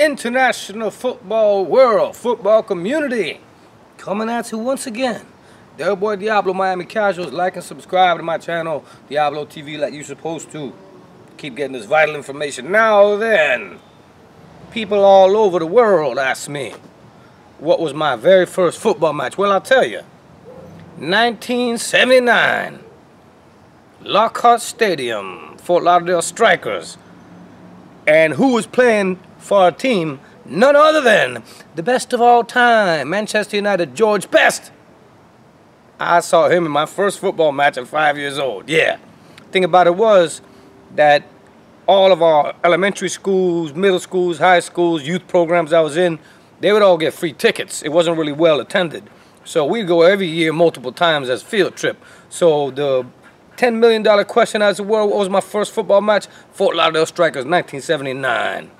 international football world, football community. Coming at you once again. Del Boy Diablo, Miami Casuals. Like and subscribe to my channel, Diablo TV, like you're supposed to. Keep getting this vital information. Now then, people all over the world ask me, what was my very first football match? Well, I'll tell you. 1979. Lockhart Stadium, Fort Lauderdale Strikers. And who was playing for our team? None other than the best of all time, Manchester United, George Best. I saw him in my first football match at 5 years old. Yeah. Thing about it was that all of our elementary schools, middle schools, high schools, youth programs I was in, they would all get free tickets. It wasn't really well attended. So we'd go every year multiple times as a field trip. So the $10 million question as it were, what was my first football match? Fort Lauderdale Strikers, 1979.